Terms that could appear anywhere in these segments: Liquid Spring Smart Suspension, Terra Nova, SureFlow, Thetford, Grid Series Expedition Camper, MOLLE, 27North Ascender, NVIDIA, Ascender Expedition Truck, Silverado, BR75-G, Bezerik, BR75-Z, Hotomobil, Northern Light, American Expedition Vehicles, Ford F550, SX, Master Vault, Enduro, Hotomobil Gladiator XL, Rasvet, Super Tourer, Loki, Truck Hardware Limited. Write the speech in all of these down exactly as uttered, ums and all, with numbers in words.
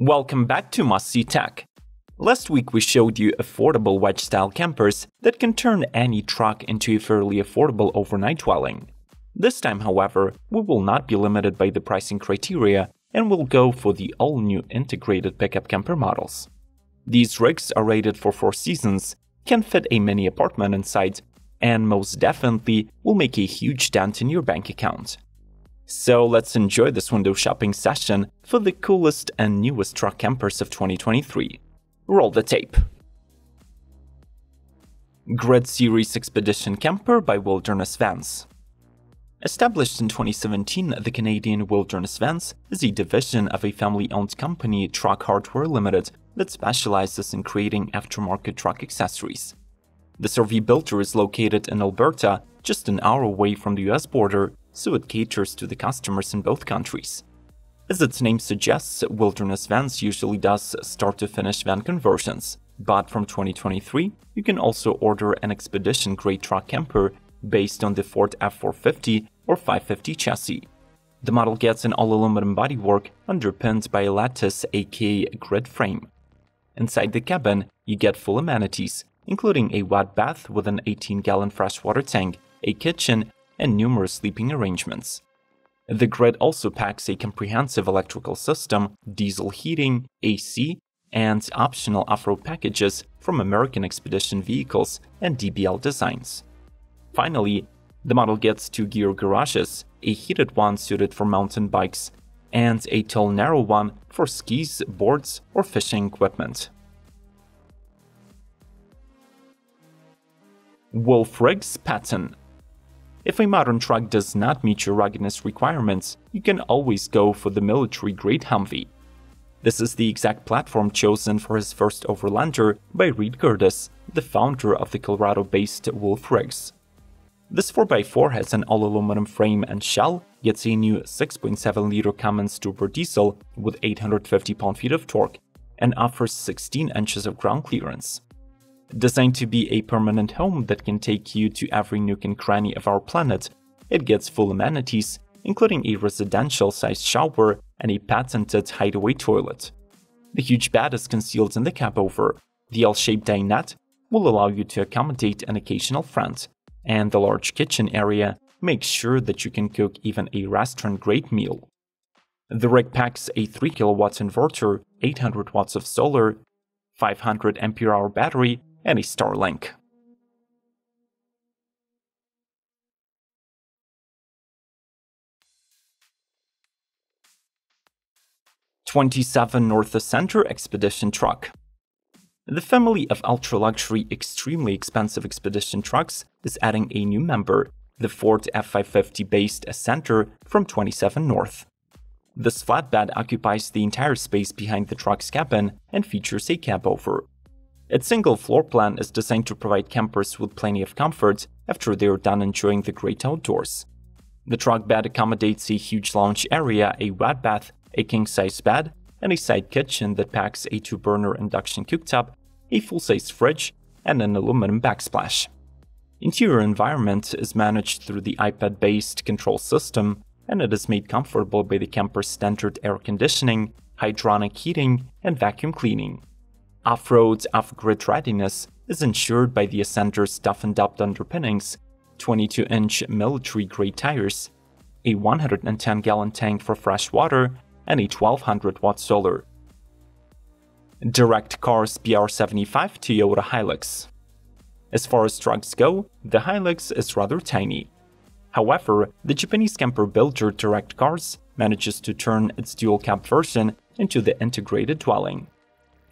Welcome back to Must See Tech. Last week we showed you affordable wedge-style campers that can turn any truck into a fairly affordable overnight dwelling. This time, however, we will not be limited by the pricing criteria and will go for the all-new integrated pickup camper models. These rigs are rated for four seasons, can fit a mini apartment inside, and most definitely will make a huge dent in your bank account. So let's enjoy this window shopping session for the coolest and newest truck campers of twenty twenty-three. Roll the tape. Grid Series Expedition Camper by Wilderness Vans. Established in twenty seventeen, the Canadian Wilderness Vans is a division of a family-owned company, Truck Hardware Limited, that specializes in creating aftermarket truck accessories. The R V builder is located in Alberta, just an hour away from the U S border, so it caters to the customers in both countries. As its name suggests, Wilderness Vans usually does start-to-finish van conversions, but from twenty twenty-three, you can also order an expedition-grade truck camper based on the Ford F four fifty or five fifty chassis. The model gets an all-aluminum bodywork underpinned by a lattice, aka grid frame. Inside the cabin, you get full amenities, including a wet bath with an eighteen gallon freshwater tank, a kitchen, and numerous sleeping arrangements. The Grid also packs a comprehensive electrical system, diesel heating, A C, and optional off-road packages from American Expedition Vehicles and D B L Designs. Finally, the model gets two gear garages, a heated one suited for mountain bikes, and a tall narrow one for skis, boards, or fishing equipment. Wolf Rigs pattern. If a modern truck does not meet your ruggedness requirements, you can always go for the military-grade Humvee. This is the exact platform chosen for his first overlander by Reid Gerdes, the founder of the Colorado-based Wolf Rigs. This four by four has an all-aluminum frame and shell, gets a new six point seven liter Cummins turbo diesel with eight hundred fifty pound-feet of torque, and offers sixteen inches of ground clearance. Designed to be a permanent home that can take you to every nook and cranny of our planet, it gets full amenities, including a residential-sized shower and a patented hideaway toilet. The huge bed is concealed in the cab-over, the L-shaped dinette will allow you to accommodate an occasional friend, and the large kitchen area makes sure that you can cook even a restaurant-grade meal. The rig packs a three kilowatt inverter, eight hundred watts of solar, five hundred amp hour battery, and a Starlink. twenty-seven North Ascender Expedition Truck. The family of ultra-luxury, extremely expensive expedition trucks is adding a new member, the Ford F five fifty-based Ascender from twenty-seven North. This flatbed occupies the entire space behind the truck's cabin and features a cab-over. Its single floor plan is designed to provide campers with plenty of comfort after they are done enjoying the great outdoors. The truck bed accommodates a huge lounge area, a wet bath, a king-size bed, and a side kitchen that packs a two burner induction cooktop, a full-size fridge, and an aluminum backsplash. Interior environment is managed through the iPad-based control system, and it is made comfortable by the camper's standard air conditioning, hydronic heating, and vacuum cleaning. Off-road, off-grid readiness is ensured by the Ascender's toughened-up underpinnings, twenty-two inch military-grade tires, a one hundred ten gallon tank for fresh water, and a twelve hundred watt solar. Direct Cars B R seventy-five Toyota Hilux. As far as trucks go, the Hilux is rather tiny. However, the Japanese camper builder Direct Cars manages to turn its dual-cab version into the integrated dwelling.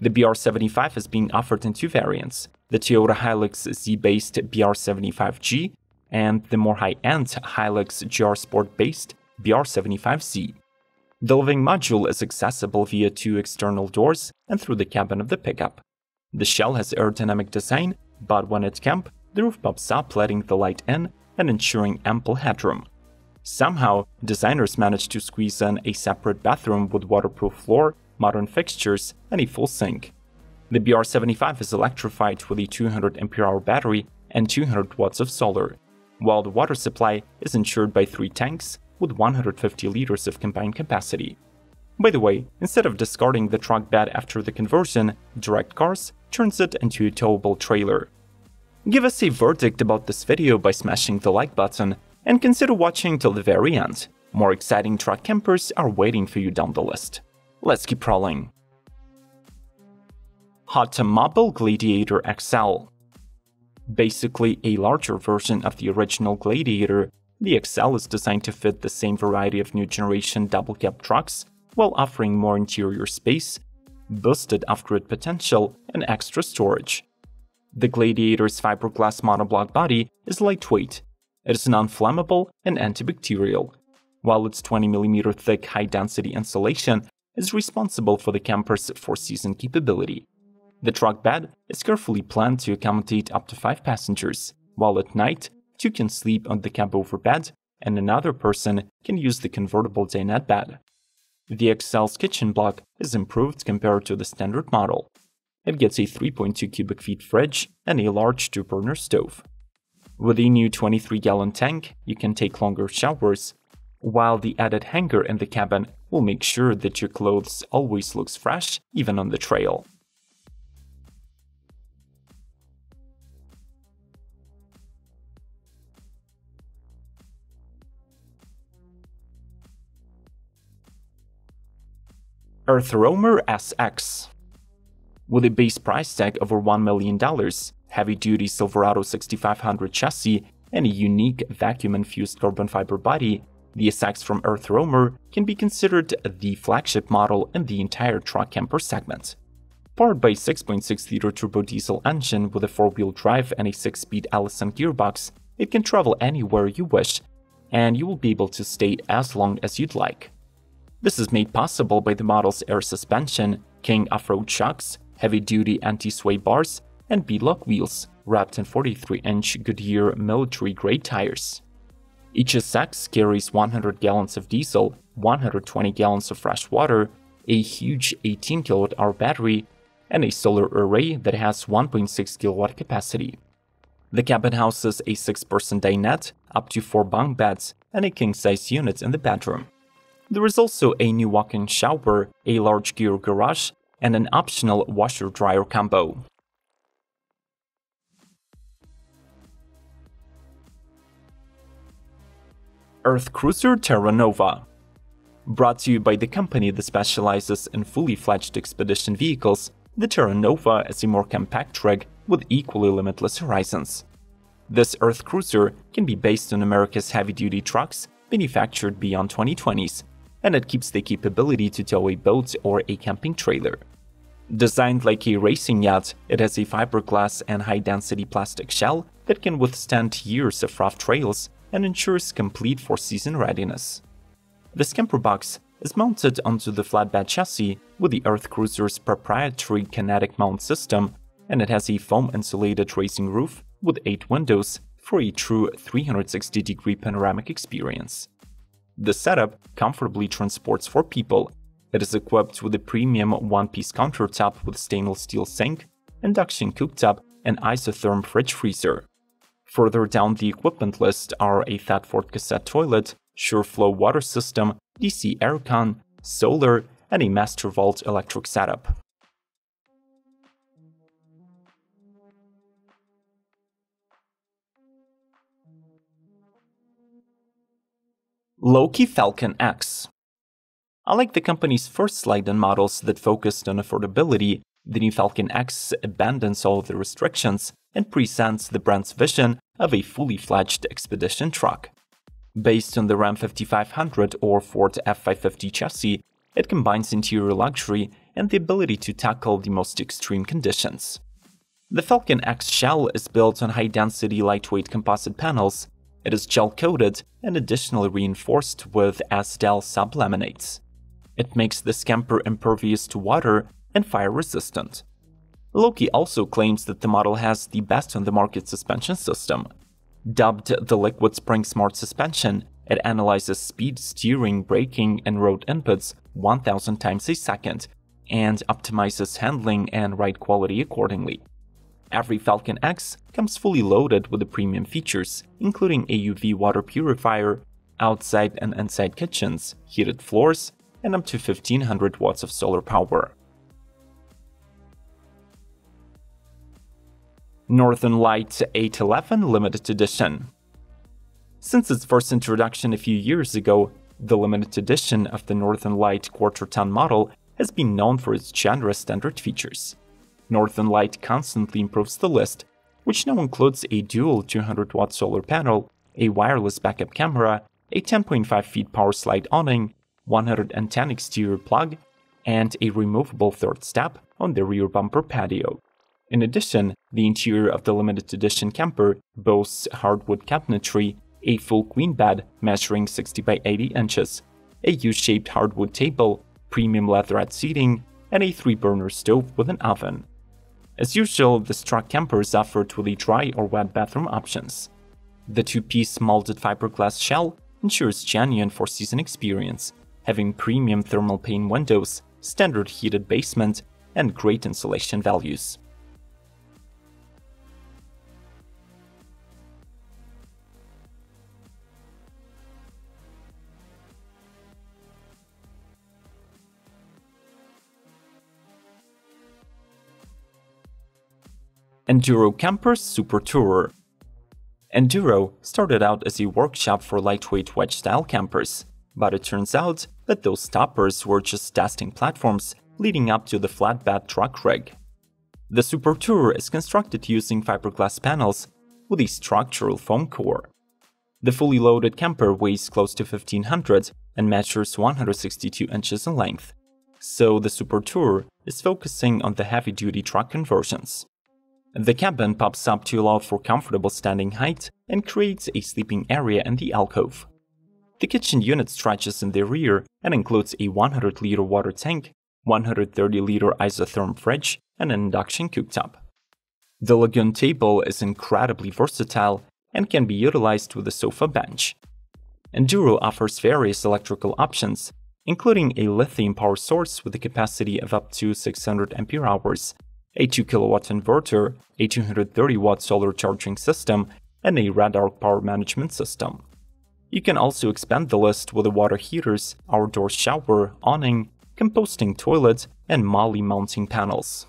The B R seventy-five is being offered in two variants, the Toyota Hilux Z-based B R seventy-five G and the more high-end Hilux G R Sport-based B R seventy-five Z. The living module is accessible via two external doors and through the cabin of the pickup. The shell has aerodynamic design, but when at camp, the roof pops up, letting the light in and ensuring ample headroom. Somehow, designers managed to squeeze in a separate bathroom with waterproof floor, modern fixtures, and a full sink. The B R seventy-five is electrified with a two hundred amp hour battery and two hundred watts of solar, while the water supply is ensured by three tanks with one hundred fifty liters of combined capacity. By the way, instead of discarding the truck bed after the conversion, Direct Cars turns it into a towable trailer. Give us a verdict about this video by smashing the like button and consider watching till the very end. More exciting truck campers are waiting for you down the list. Let's keep rolling. Hotomobil Gladiator X L. Basically a larger version of the original Gladiator, the X L is designed to fit the same variety of new generation double cab trucks while offering more interior space, boosted off-grid potential, and extra storage. The Gladiator's fiberglass monoblock body is lightweight. It is non-flammable and antibacterial, while its twenty millimeter thick high-density insulation is responsible for the camper's four-season capability. The truck bed is carefully planned to accommodate up to five passengers, while at night two can sleep on the cab-over bed and another person can use the convertible dinette bed. The X L's kitchen block is improved compared to the standard model. It gets a three point two cubic feet fridge and a large two-burner stove. With a new twenty-three gallon tank, you can take longer showers, while the added hanger in the cabin will make sure that your clothes always look fresh, even on the trail. EarthRoamer S X. With a base price tag over one million dollars, heavy-duty Silverado sixty-five hundred chassis, and a unique vacuum-infused carbon fiber body, the S X from EarthRoamer can be considered the flagship model in the entire truck camper segment. Powered by a six point six liter turbo diesel engine with a four-wheel drive and a six-speed Allison gearbox, it can travel anywhere you wish, and you will be able to stay as long as you'd like. This is made possible by the model's air suspension, King off-road shocks, heavy-duty anti-sway bars, and beadlock wheels, wrapped in forty-three inch Goodyear military-grade tires. Each S X carries one hundred gallons of diesel, one hundred twenty gallons of fresh water, a huge eighteen kilowatt hour battery, and a solar array that has one point six kilowatt capacity. The cabin houses a six-person dinette, up to four bunk beds, and a king-size unit in the bedroom. There is also a new walk-in shower, a large gear garage, and an optional washer-dryer combo. Earth Cruiser Terra Nova. Brought to you by the company that specializes in fully-fledged expedition vehicles, the Terra Nova is a more compact rig with equally limitless horizons. This Earth Cruiser can be based on America's heavy-duty trucks manufactured beyond twenty twenties, and it keeps the capability to tow a boat or a camping trailer. Designed like a racing yacht, it has a fiberglass and high-density plastic shell that can withstand years of rough trails and ensures complete four-season readiness. This camper box is mounted onto the flatbed chassis with the Earth Cruiser's proprietary kinetic mount system, and it has a foam-insulated racing roof with eight windows for a true three hundred sixty degree panoramic experience. The setup comfortably transports four people. It is equipped with a premium one-piece countertop with stainless steel sink, induction cooktop, and isotherm fridge freezer. Further down the equipment list are a Thetford cassette toilet, SureFlow water system, D C aircon, solar, and a Master Vault electric setup. Loki Falcon X. Unlike the company's first slide on models that focused on affordability, the new Falcon X abandons all the restrictions and presents the brand's vision of a fully-fledged expedition truck. Based on the Ram fifty-five hundred or Ford F five fifty chassis, it combines interior luxury and the ability to tackle the most extreme conditions. The Falcon X shell is built on high-density lightweight composite panels. It is gel-coated and additionally reinforced with Asdel sublaminates. It makes this camper impervious to water and fire-resistant. Loki also claims that the model has the best-on-the-market suspension system. Dubbed the Liquid Spring Smart Suspension, it analyzes speed, steering, braking, and road inputs one thousand times a second and optimizes handling and ride quality accordingly. Every Falcon X comes fully loaded with the premium features, including a U V water purifier, outside and inside kitchens, heated floors, and up to fifteen hundred watts of solar power. Northern Light eight eleven Limited Edition. Since its first introduction a few years ago, the limited edition of the Northern Light quarter-ton model has been known for its genre standard features. Northern Light constantly improves the list, which now includes a dual two hundred watt solar panel, a wireless backup camera, a ten point five feet power slide awning, one hundred ten exterior plug, and a removable third step on the rear bumper patio. In addition, the interior of the limited edition camper boasts hardwood cabinetry, a full queen bed measuring sixty by eighty inches, a U-shaped hardwood table, premium leatherette seating, and a three burner stove with an oven. As usual, this truck camper is offered with a dry or wet bathroom options. The two-piece molded fiberglass shell ensures genuine four-season experience, having premium thermal pane windows, standard heated basement, and great insulation values. Enduro Camper Super Tourer. Enduro started out as a workshop for lightweight wedge-style campers, but it turns out that those stoppers were just testing platforms leading up to the flatbed truck rig. The Super Tourer is constructed using fiberglass panels with a structural foam core. The fully loaded camper weighs close to fifteen hundred and measures one hundred sixty-two inches in length, so the Super Tourer is focusing on the heavy-duty truck conversions. The cabin pops up to allow for comfortable standing height and creates a sleeping area in the alcove. The kitchen unit stretches in the rear and includes a one hundred liter water tank, one hundred thirty liter isotherm fridge, and an induction cooktop. The lagoon table is incredibly versatile and can be utilized with a sofa bench. Enduro offers various electrical options, including a lithium power source with a capacity of up to six hundred ampere hours, a two kilowatt inverter, a two hundred thirty watt solar charging system, and a RedArc power management system. You can also expand the list with the water heaters, outdoor shower, awning, composting toilet, and MOLLE mounting panels.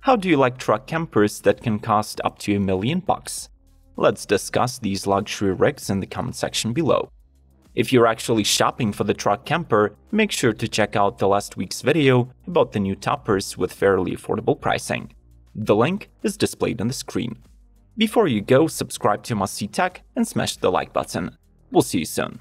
How do you like truck campers that can cost up to a million bucks? Let's discuss these luxury rigs in the comment section below. If you're actually shopping for the truck camper, make sure to check out the last week's video about the new toppers with fairly affordable pricing. The link is displayed on the screen. Before you go, subscribe to Must See Tech and smash the like button. We'll see you soon.